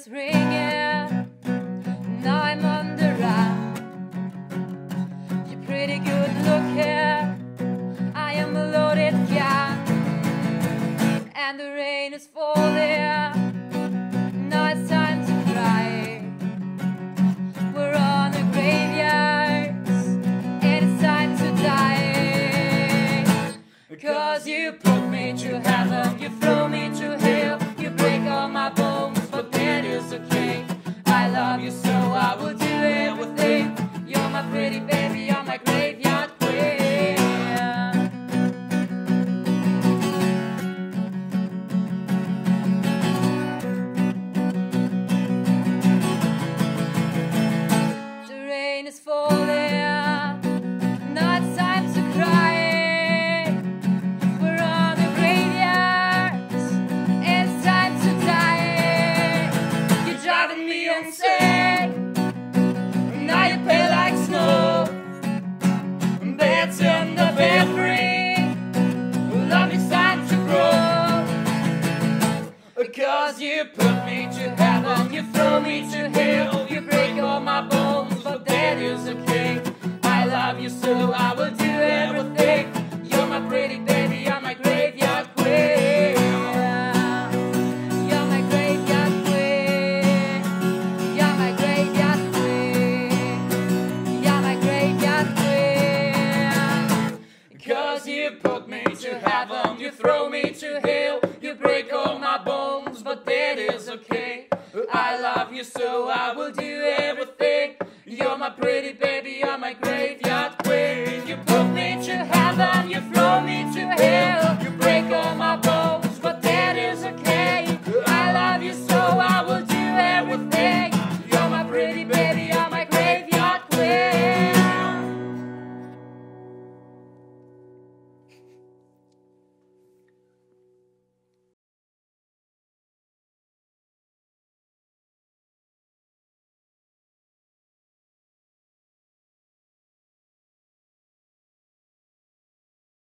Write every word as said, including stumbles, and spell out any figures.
is ringing, and I'm on the run. You're pretty good looking, I am a loaded gun. And the rain is falling, now it's time to cry. We're on the graveyards, and it's time to die. Cause you put me to heaven, you threw me to hell, you break all my bones, but that is okay. I love you, so I will do everything. You're my pretty baby, you're my graveyard queen. The rain is falling, now it's time to cry. We're on the graveyards, it's time to die. You're driving me insane, now you pale like snow. That's enough every love is time to grow. Cause you put me to heaven, you throw me to hell, you break all my bones, but that is okay. I love you, so I will do everything. You're my pretty baby, you're my graveyard queen. You're my graveyard queen. You're my graveyard queen. You're my graveyard queen. Cause you put me to heaven, you throw me to hell, you break all my bones, but that is okay. I love you, so I will do everything.